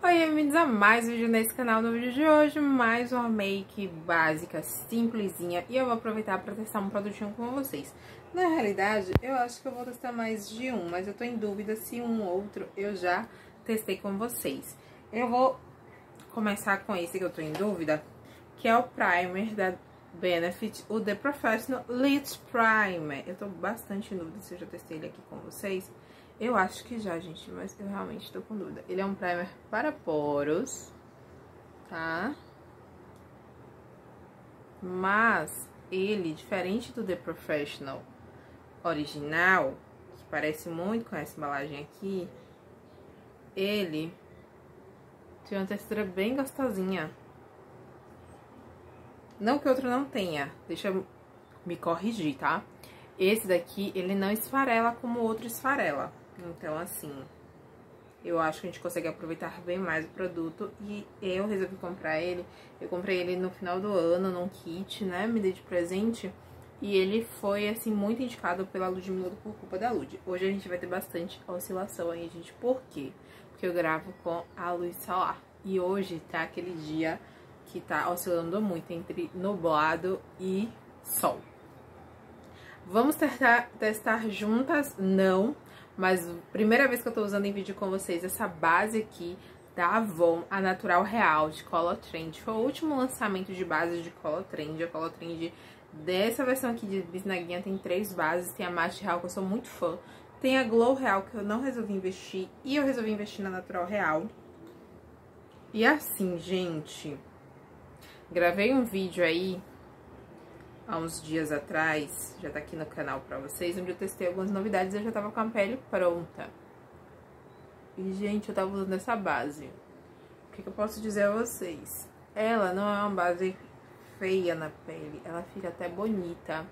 Oi, bem-vindos a mais um vídeo nesse canal. No vídeo de hoje, mais uma make básica, simplesinha, e eu vou aproveitar para testar um produtinho com vocês. Na realidade, eu acho que eu vou testar mais de um, mas eu tô em dúvida se um ou outro eu já testei com vocês. Eu vou começar com esse que eu tô em dúvida, que é o primer da Benefit, o The POREfessional Lit Primer. Eu tô bastante em dúvida se eu já testei ele aqui com vocês. Eu acho que já, gente, mas eu realmente tô com dúvida. Ele é um primer para poros, tá? Mas ele, diferente do The POREfessional original, que parece muito com essa embalagem aqui, ele tem uma textura bem gostosinha. Não que o outro não tenha, deixa eu me corrigir, tá? Esse daqui, ele não esfarela como o outro esfarela. Então, assim, eu acho que a gente consegue aproveitar bem mais o produto. E eu resolvi comprar ele. Eu comprei ele no final do ano, num kit, né? Me dei de presente. E ele foi, assim, muito indicado pela Ludmila por culpa da Lud. Hoje a gente vai ter bastante oscilação aí, gente. Por quê? Porque eu gravo com a luz solar. E hoje tá aquele dia que tá oscilando muito entre nublado e sol. Vamos testar juntas? Não. Mas primeira vez que eu tô usando em vídeo com vocês essa base aqui da Avon, a Natural Real de Color Trend. Foi o último lançamento de base de Color Trend. A Color Trend dessa versão aqui de bisnaguinha tem 3 bases. Tem a Matte Real, que eu sou muito fã. Tem a Glow Real, que eu não resolvi investir. E eu resolvi investir na Natural Real. E assim, gente, gravei um vídeo aí há uns dias atrás, já tá aqui no canal pra vocês, onde eu testei algumas novidades e eu já tava com a pele pronta. E, gente, eu tava usando essa base. O que eu posso dizer a vocês? Ela não é uma base feia na pele, ela fica até bonita.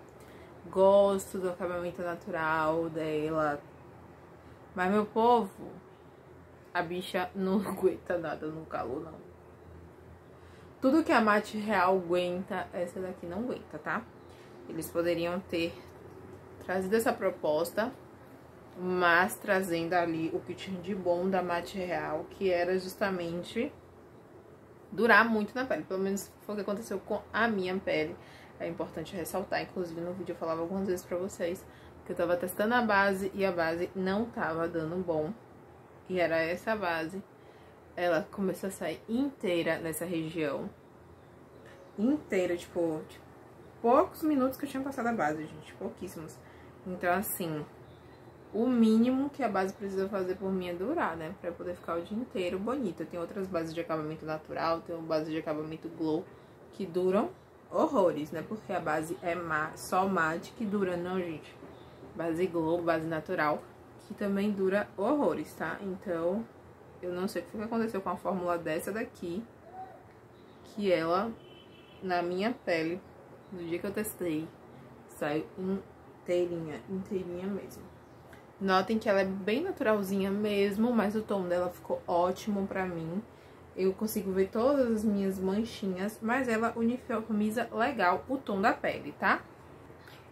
Gosto do acabamento natural dela. Mas, meu povo, a bicha não aguenta nada no calor, não. Tudo que a Matte Real aguenta, essa daqui não aguenta, tá? Eles poderiam ter trazido essa proposta, mas trazendo ali o que tinha de bom da Matte Real, que era justamente durar muito na pele. Pelo menos foi o que aconteceu com a minha pele. É importante ressaltar, inclusive no vídeo eu falava algumas vezes pra vocês que eu tava testando a base e a base não tava dando bom. E era essa base. Ela começou a sair inteira nessa região. Inteira, tipo, poucos minutos que eu tinha passado a base, gente. Pouquíssimos. Então, assim, o mínimo que a base precisa fazer por mim é durar, né? Pra eu poder ficar o dia inteiro bonita. Tem outras bases de acabamento natural, tem bases de acabamento glow que duram horrores, né? Porque a base é só mate que dura, não, gente. Base glow, base natural, que também dura horrores, tá? Então, eu não sei o que aconteceu com a fórmula dessa daqui, que ela, na minha pele, no dia que eu testei, saiu inteirinha, inteirinha mesmo. Notem que ela é bem naturalzinha mesmo, mas o tom dela ficou ótimo pra mim. Eu consigo ver todas as minhas manchinhas, mas ela uniformiza legal o tom da pele, tá?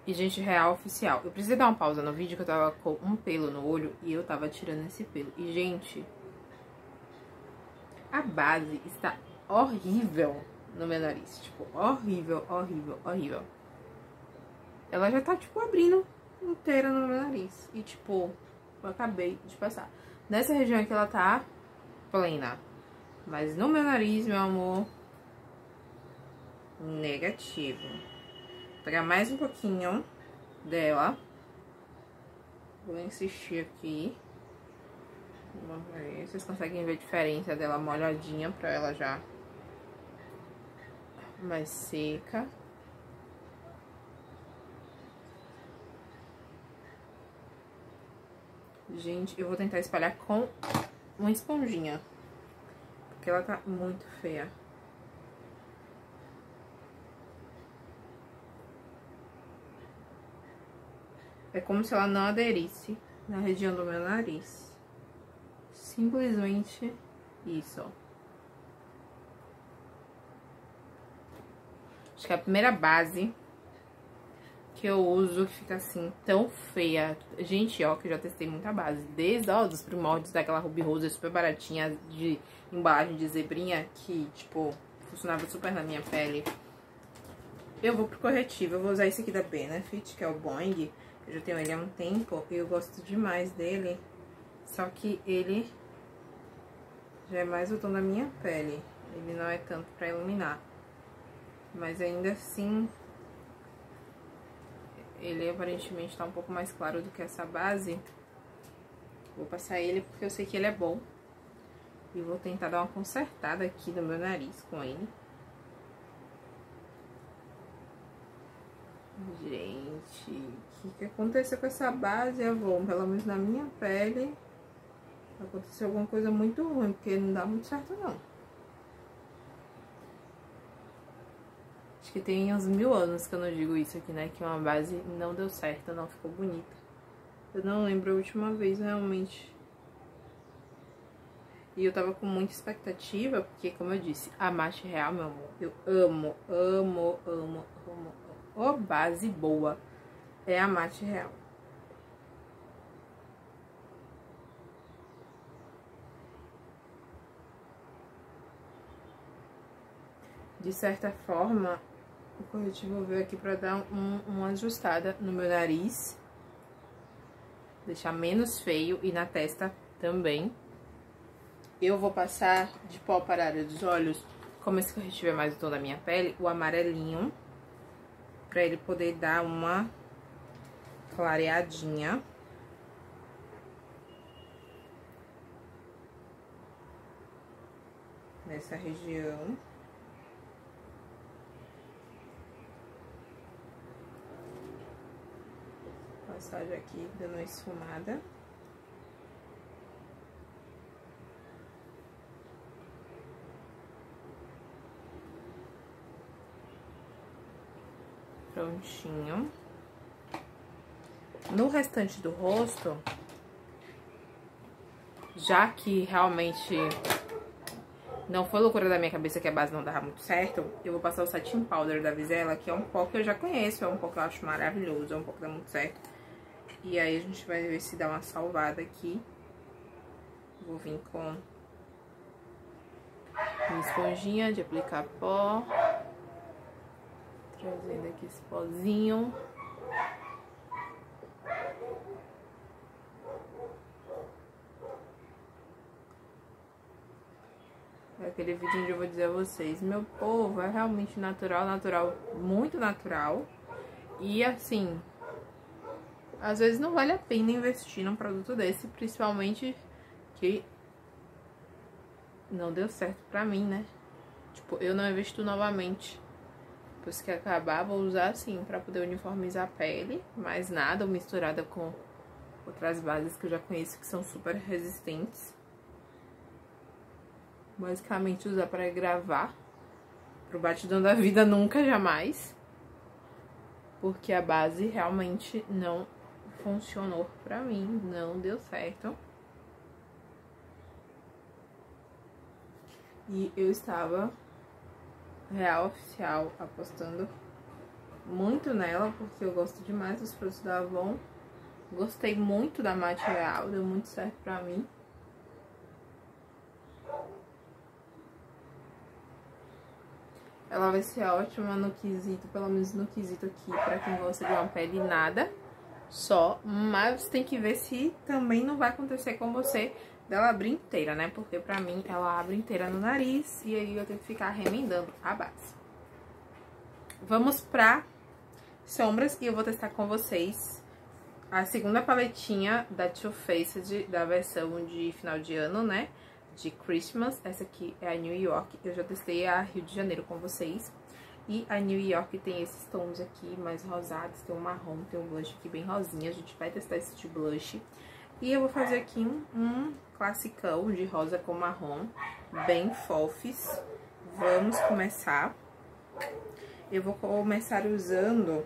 E, gente, real oficial. Eu precisei dar uma pausa no vídeo, que eu tava com um pelo no olho e eu tava tirando esse pelo. E, gente, a base está horrível no meu nariz. Tipo, horrível, horrível, horrível. Ela já tá, tipo, abrindo inteira no meu nariz. E, tipo, eu acabei de passar. Nessa região aqui ela tá plena. Mas no meu nariz, meu amor, negativo. Vou pegar mais um pouquinho dela. Vou insistir aqui. Vocês conseguem ver a diferença dela molhadinha pra ela já mais seca. Gente, eu vou tentar espalhar com uma esponjinha, porque ela tá muito feia. É como se ela não aderisse na região do meu nariz. Simplesmente isso, ó. Acho que a primeira base que eu uso, que fica assim, tão feia. Gente, ó, que eu já testei muita base. Desde, ó, dos primórdios daquela Ruby Rose, super baratinha, de embalagem de zebrinha, que, tipo, funcionava super na minha pele. Eu vou pro corretivo, eu vou usar esse aqui da Benefit, que é o Boing. Eu já tenho ele há um tempo e eu gosto demais dele. Só que ele já é mais o tom da minha pele. Ele não é tanto pra iluminar. Mas ainda assim, ele aparentemente tá um pouco mais claro do que essa base. Vou passar ele porque eu sei que ele é bom. E vou tentar dar uma consertada aqui no meu nariz com ele. Gente, o que aconteceu com essa base, Avon? Pelo menos na minha pele, aconteceu alguma coisa muito ruim, porque não dá muito certo, não. Acho que tem uns 1000 anos que eu não digo isso aqui, né? Que uma base não deu certo, não ficou bonita. Eu não lembro a última vez, realmente. E eu tava com muita expectativa, porque, como eu disse, a Mate Real, meu amor, eu amo, amo, amo, amo. Ô, base boa é a Mate Real. De certa forma, o corretivo veio aqui pra dar uma ajustada no meu nariz, deixar menos feio, e na testa também. Eu vou passar de pó para a área dos olhos, como esse corretivo é mais o tom da minha pele, o amarelinho, pra ele poder dar uma clareadinha. Nessa região. Passagem aqui, dando uma esfumada. Prontinho. No restante do rosto, já que realmente não foi loucura da minha cabeça que a base não dava muito certo, eu vou passar o Satin Powder da Vizzela, que é um pó que eu já conheço, é um pó que eu acho maravilhoso, é um pó que dá muito certo. E aí a gente vai ver se dá uma salvada aqui. Vou vir com uma esponjinha de aplicar pó, trazendo aqui esse pozinho. É aquele vídeo onde eu vou dizer a vocês, meu povo, é realmente natural, natural, muito natural. E assim, às vezes não vale a pena investir num produto desse, principalmente que não deu certo pra mim, né? Tipo, eu não invisto novamente. Depois que acabar, vou usar assim pra poder uniformizar a pele, mais nada, ou misturada com outras bases que eu já conheço, que são super resistentes. Basicamente usar pra gravar, pro batidão da vida, nunca, jamais. Porque a base realmente não funcionou pra mim, não deu certo. E eu estava Real Oficial apostando muito nela, porque eu gosto demais dos produtos da Avon. Gostei muito da Mate Real, deu muito certo pra mim. Ela vai ser ótima no quesito, pelo menos no quesito aqui, pra quem gosta de uma pele nada só. Mas você tem que ver se também não vai acontecer com você dela abrir inteira, né? Porque pra mim ela abre inteira no nariz e aí eu tenho que ficar remendando a base. Vamos pra sombras e eu vou testar com vocês a segunda paletinha da Too Faced, da versão de final de ano, né? De Christmas. Essa aqui é a New York. Eu já testei a Rio de Janeiro com vocês. E a New York tem esses tons aqui mais rosados, tem um marrom, tem um blush aqui bem rosinha. A gente vai testar esse de blush. E eu vou fazer aqui um classicão de rosa com marrom, bem fofes. Vamos começar. Eu vou começar usando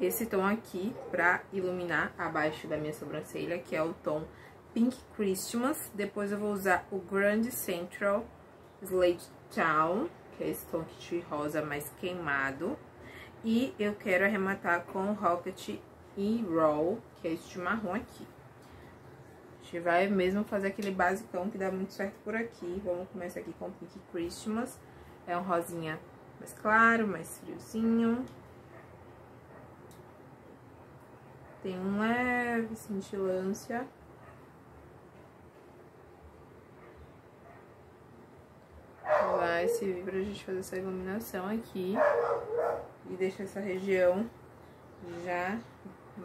esse tom aqui pra iluminar abaixo da minha sobrancelha, que é o tom Pink Christmas. Depois eu vou usar o Grand Central Slate Town, que é esse tom aqui de rosa mais queimado. E eu quero arrematar com Rocket e Roll, que é este marrom aqui. A gente vai mesmo fazer aquele basicão que dá muito certo por aqui. Vamos começar aqui com o Pink Christmas. É um rosinha mais claro, mais friozinho. Tem um leve cintilância. Vou lá esse vibra pra gente fazer essa iluminação aqui. E deixar essa região já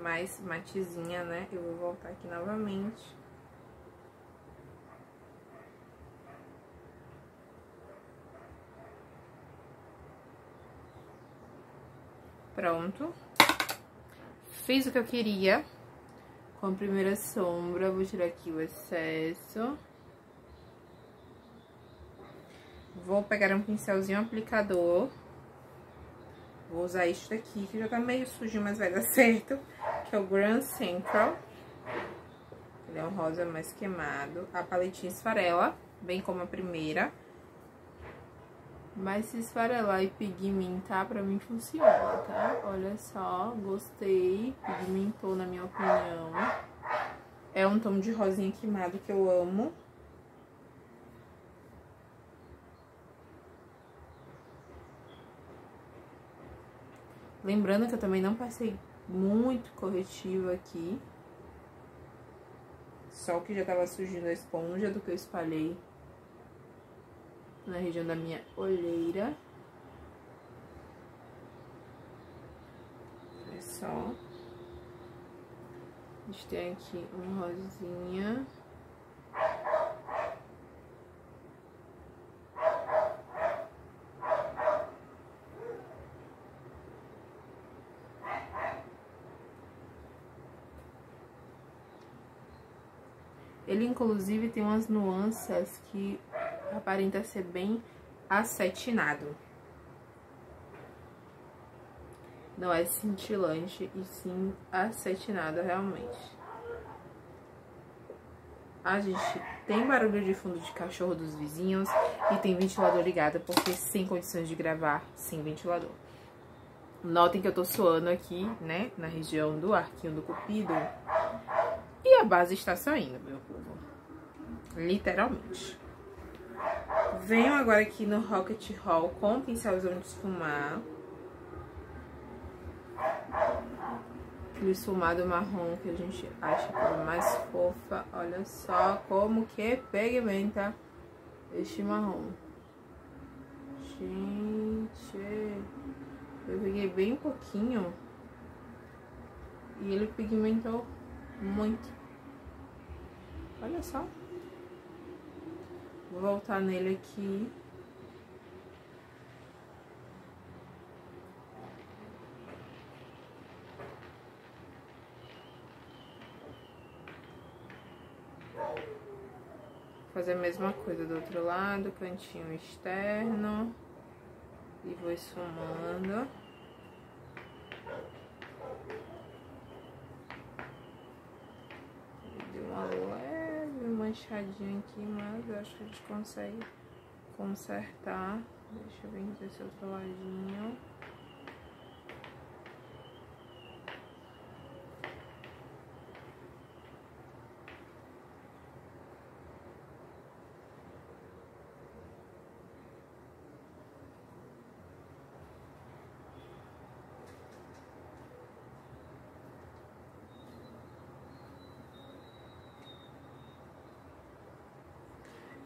mais matezinha, né? Eu vou voltar aqui novamente. Pronto. Fiz o que eu queria. Com a primeira sombra, vou tirar aqui o excesso. Vou pegar um pincelzinho aplicador. Vou usar isso daqui, que já tá meio sujinho, mas vai dar certo. Que é o Grand Central. Ele é um rosa mais queimado. A paletinha esfarela, bem como a primeira. Mas se esfarelar e pigmentar, pra mim funciona, tá? Olha só, gostei. Pigmentou, na minha opinião. É um tom de rosinha queimado que eu amo. Lembrando que eu também não passei muito corretivo aqui. Só que já tava surgindo a esponja do que eu espalhei na região da minha olheira. Olha só. A gente tem aqui um rosinha. Ele, inclusive, tem umas nuances que aparenta ser bem acetinado. Não é cintilante, e sim acetinado, realmente. Ah, gente, tem barulho de fundo de cachorro dos vizinhos e tem ventilador ligado, porque sem condições de gravar sem ventilador. Notem que eu tô suando aqui, né, na região do arquinho do cupido. E a base está saindo, meu povo. Literalmente. Venho agora aqui no Rocket Roll com o pincelzão de esfumar. Aquele esfumado marrom que a gente acha que é mais fofa. Olha só como que pigmenta este marrom. Gente, eu peguei bem pouquinho. E ele pigmentou muito. Olha só. Vou voltar nele aqui. Fazer a mesma coisa do outro lado, cantinho externo. E vou esfumando. Manchadinho aqui, mas eu acho que a gente consegue consertar. Deixa eu vir desse outro ladinho.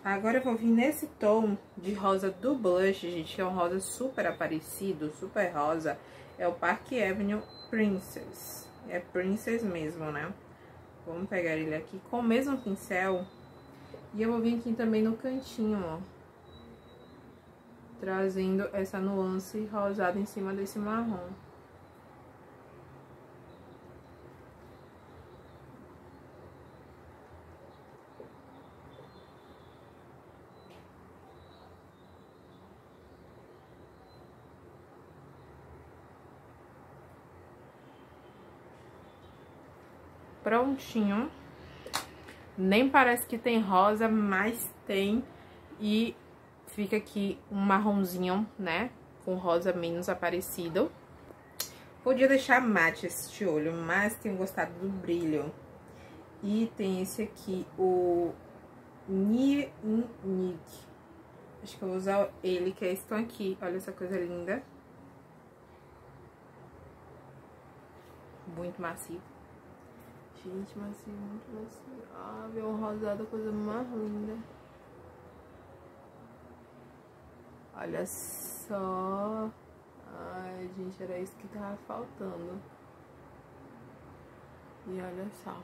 Agora eu vou vir nesse tom de rosa do blush, gente, que é um rosa super aparecido, super rosa. É o Park Avenue Princess. É Princess mesmo, né? Vamos pegar ele aqui com o mesmo pincel. E eu vou vir aqui também no cantinho, ó. Trazendo essa nuance rosada em cima desse marrom. Prontinho. Nem parece que tem rosa, mas tem. E fica aqui um marronzinho, né? Com rosa menos aparecido. Podia deixar mate este olho, mas tenho gostado do brilho. E tem esse aqui, o Ninik. Acho que eu vou usar ele, que é esse tom aqui. Olha essa coisa linda. Muito macio. Gente, macio, muito macio. Ah, meu rosado, a coisa mais linda. Olha só. Ai, gente, era isso que tava faltando. E olha só.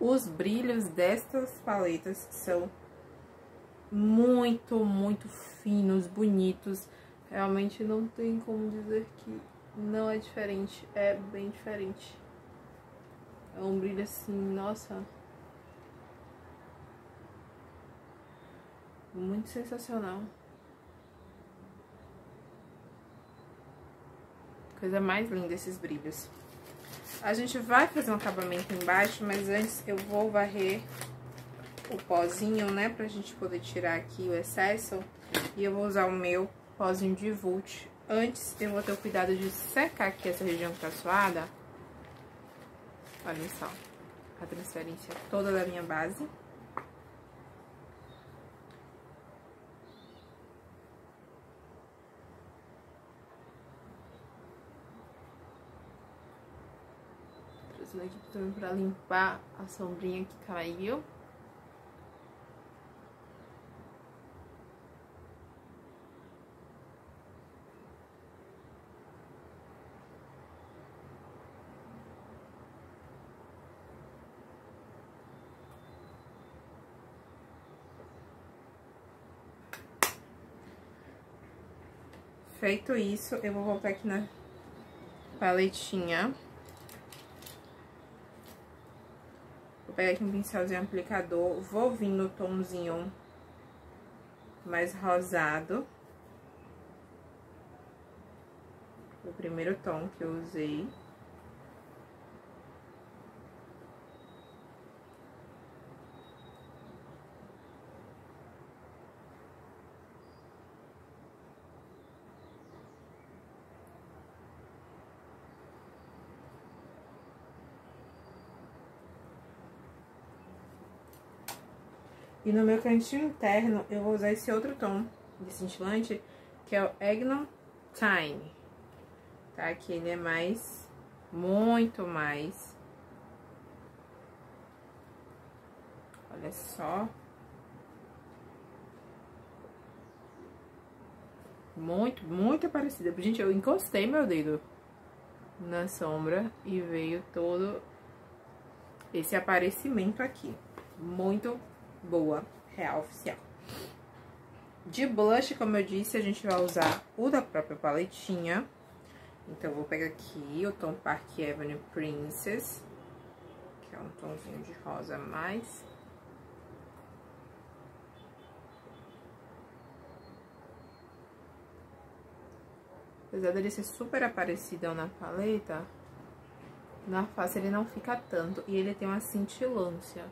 Os brilhos destas paletas são muito, muito finos, bonitos. Realmente não tem como dizer que não é diferente, é bem diferente. É um brilho assim, nossa, muito sensacional. Coisa mais linda esses brilhos. A gente vai fazer um acabamento embaixo, mas antes eu vou varrer o pozinho, né? Pra gente poder tirar aqui o excesso. E eu vou usar o meu pozinho de Vult. Antes, eu vou ter o cuidado de secar aqui essa região que tá suada. Olha só, a transferência toda da minha base. Trazendo aqui também pra limpar a sombrinha que caiu. Feito isso, eu vou voltar aqui na paletinha. Vou pegar aqui um pincelzinho aplicador, vou vir no tomzinho mais rosado. O primeiro tom que eu usei. E no meu cantinho interno, eu vou usar esse outro tom de cintilante, que é o Eglantine, tá? Que ele é mais, muito mais. Olha só. Muito, muito parecida. Gente, eu encostei meu dedo na sombra e veio todo esse aparecimento aqui. Muito boa, real, oficial. De blush, como eu disse, a gente vai usar o da própria paletinha. Então, eu vou pegar aqui o tom Park Avenue Princess, que é um tomzinho de rosa a mais. Apesar dele ser super aparecidão na paleta, na face ele não fica tanto e ele tem uma cintilância.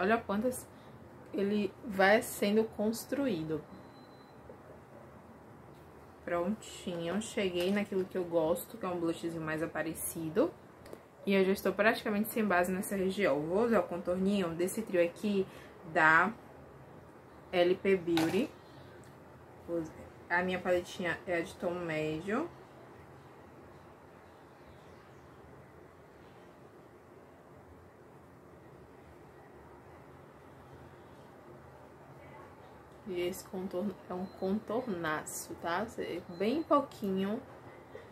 Olha quantas ele vai sendo construído. Prontinho, cheguei naquilo que eu gosto, que é um blushzinho mais aparecido. E eu já estou praticamente sem base nessa região. Vou usar o contorninho desse trio aqui da LP Beauty. A minha paletinha é a de tom médio. E esse contorno é um contornaço, tá? Você bem pouquinho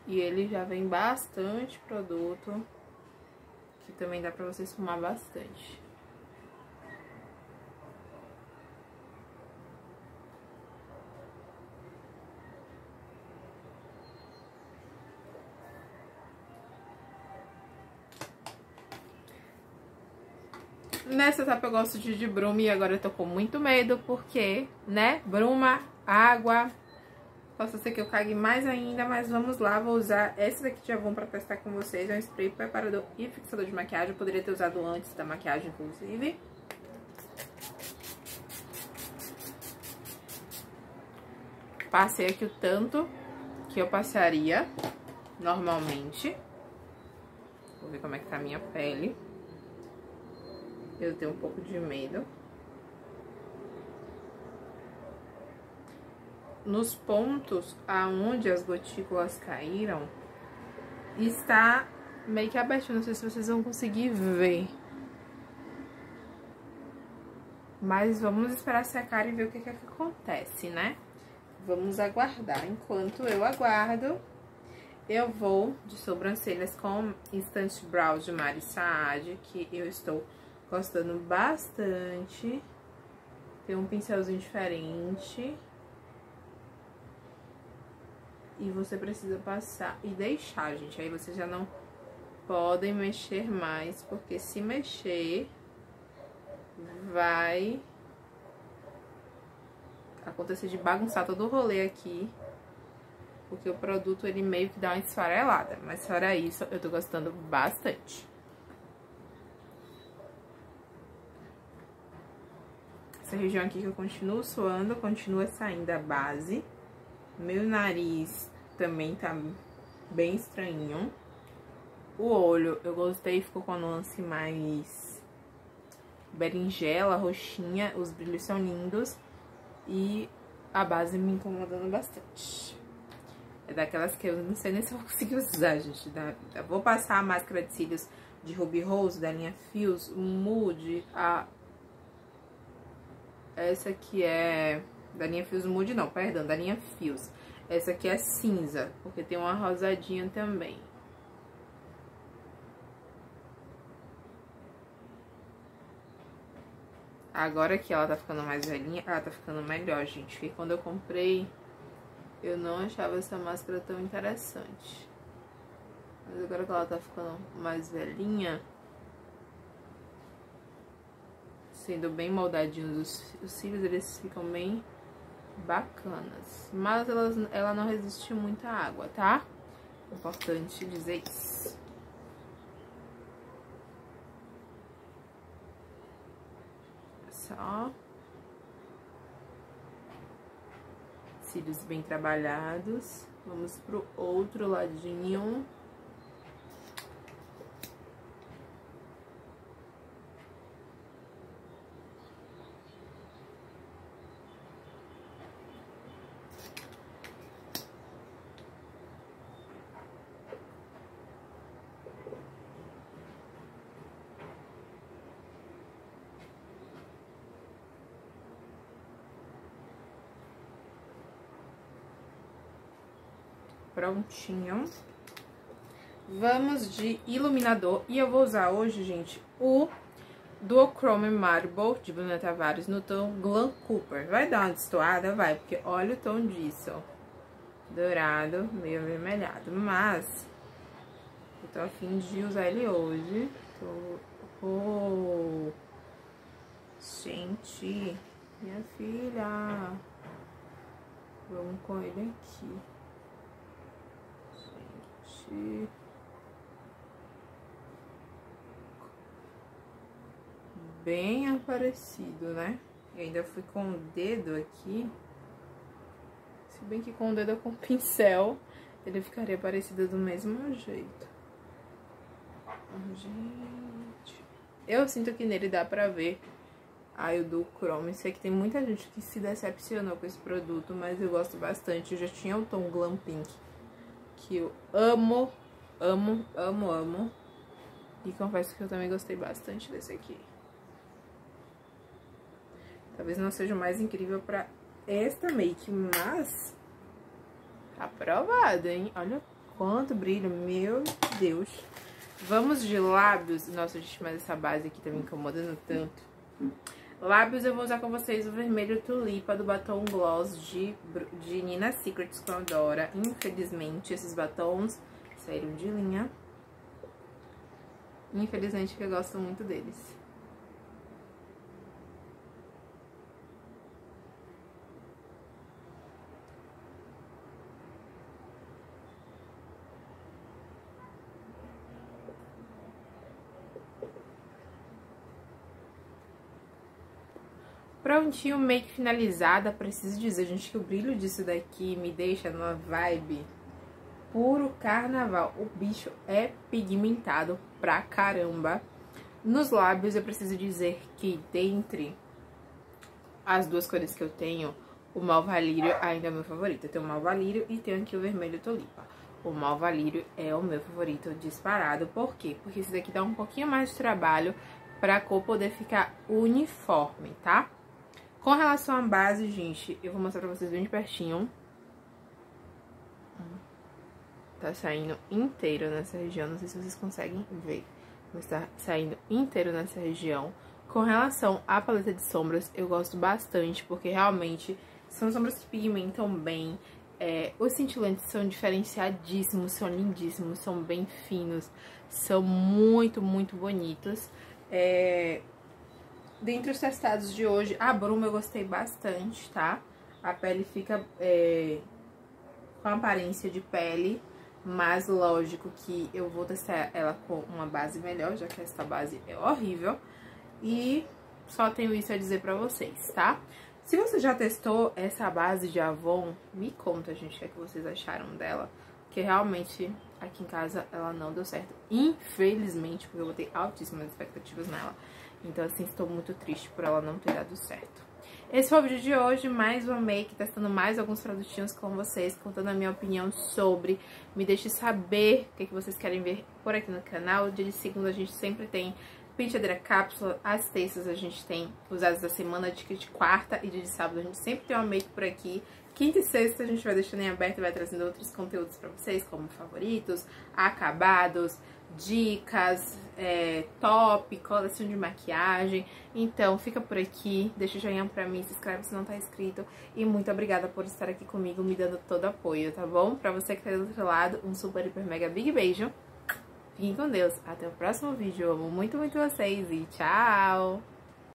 e ele já vem bastante produto, que também dá pra você esfumar bastante. Nessa etapa eu gosto de bruma e agora eu tô com muito medo, porque, né, bruma, água, Posso ser que eu cague mais ainda, mas vamos lá. Vou usar esse daqui de Avon pra testar com vocês. É um spray preparador e fixador de maquiagem. Eu poderia ter usado antes da maquiagem, inclusive. Passei aqui o tanto que eu passaria normalmente. Vou ver como é que tá a minha pele. Eu tenho um pouco de medo. Nos pontos aonde as gotículas caíram, está meio que aberto. Não sei se vocês vão conseguir ver. Mas vamos esperar secar e ver o que é que acontece, né? Vamos aguardar. Enquanto eu aguardo, eu vou de sobrancelhas com Instant Brows de Mari Saad, que eu estou gostando bastante. Tem um pincelzinho diferente. E você precisa passar e deixar, gente. Aí vocês já não podem mexer mais, porque se mexer, vai acontecer de bagunçar todo o rolê aqui. Porque o produto, ele meio que dá uma esfarelada. Mas fora isso, eu tô gostando bastante. Essa região aqui que eu continuo suando, continua saindo a base. Meu nariz também tá bem estranho. O olho, eu gostei, ficou com a nuance mais berinjela, roxinha. Os brilhos são lindos. E a base me incomodando bastante. É daquelas que eu não sei nem se eu vou conseguir usar, gente, da vida. Vou passar a máscara de cílios de Ruby Rose, da linha Fios, Mood, a... Essa aqui é... Da linha Fios Mood, não, perdão, da linha Fios. Essa aqui é cinza, porque tem uma rosadinha também. Agora que ela tá ficando mais velhinha, ela tá ficando melhor, gente. Porque quando eu comprei, eu não achava essa máscara tão interessante. Mas agora que ela tá ficando mais velhinha, sendo bem moldadinhos os cílios, eles ficam bem bacanas. Mas ela não resiste muito à água, tá? Importante dizer isso. Só cílios bem trabalhados. Vamos pro outro ladinho. Prontinho. Vamos de iluminador. E eu vou usar hoje, gente, o Duochrome Marble de Bruna Tavares no tom Glam Cooper. Vai dar uma destoada? Vai, porque olha o tom disso, ó. Dourado, meio avermelhado. Mas eu tô a fim de usar ele hoje. Oh, gente, minha filha. Vamos com ele aqui. Bem aparecido, né? E ainda fui com o dedo aqui. Se bem que com o dedo com o pincel, ele ficaria parecido do mesmo jeito. Gente, eu sinto que nele dá pra ver aí o Duochrome. Sei que tem muita gente que se decepcionou com esse produto, mas eu gosto bastante. Eu já tinha o tom Glam Pink, que eu amo, amo, amo, amo. E confesso que eu também gostei bastante desse aqui. Talvez não seja o mais incrível pra esta make, mas aprovado, hein? Olha quanto brilho, meu Deus. Vamos de lábios. Nossa, gente, mas essa base aqui tá me incomodando tanto. Lábios eu vou usar com vocês o vermelho tulipa do batom gloss de Niina Secrets com a Dora. Infelizmente, esses batons saíram de linha. Infelizmente, que eu gosto muito deles. prontinho, meio que finalizada. Preciso dizer, gente, que o brilho disso daqui me deixa numa vibe puro carnaval. O bicho é pigmentado pra caramba. Nos lábios eu preciso dizer que dentre as duas cores que eu tenho, o Malva Lírio ainda é o meu favorito. Eu tenho o Malva Lírio e tenho aqui o Vermelho Tulipa. O Malva Lírio é o meu favorito disparado. Por quê? Porque esse daqui dá um pouquinho mais de trabalho pra cor poder ficar uniforme, tá? Com relação à base, gente, eu vou mostrar pra vocês bem de pertinho. Tá saindo inteiro nessa região, não sei se vocês conseguem ver, mas tá saindo inteiro nessa região. Com relação à paleta de sombras, eu gosto bastante, porque realmente são sombras que pigmentam bem. Os cintilantes são diferenciadíssimos, são lindíssimos, são bem finos, são muito, muito bonitos. Dentre os testados de hoje, a Bruma eu gostei bastante, tá? A pele fica com aparência de pele, mas lógico que eu vou testar ela com uma base melhor, já que essa base é horrível. E só tenho isso a dizer pra vocês, tá? Se você já testou essa base de Avon, me conta, gente, o que é que vocês acharam dela. Porque realmente aqui em casa ela não deu certo, infelizmente, porque eu botei altíssimas expectativas nela. Então, assim, estou muito triste por ela não ter dado certo. Esse foi o vídeo de hoje, mais uma make, testando mais alguns produtinhos com vocês, contando a minha opinião sobre. Me deixe saber o que é que vocês querem ver por aqui no canal. Dia de segunda a gente sempre tem penteadeira cápsula, as terças a gente tem usadas da semana, dica de quarta, e dia de sábado a gente sempre tem uma make por aqui. Quinta e sexta a gente vai deixando em aberto e vai trazendo outros conteúdos pra vocês, como favoritos, acabados, dicas, top, coleção de maquiagem. Então fica por aqui, deixa o joinha pra mim, se inscreve se não tá inscrito. E muito obrigada por estar aqui comigo, me dando todo apoio, tá bom? Pra você que tá do outro lado, um super, hiper, mega, big beijo. Fiquem com Deus, até o próximo vídeo, eu amo muito, muito vocês e tchau!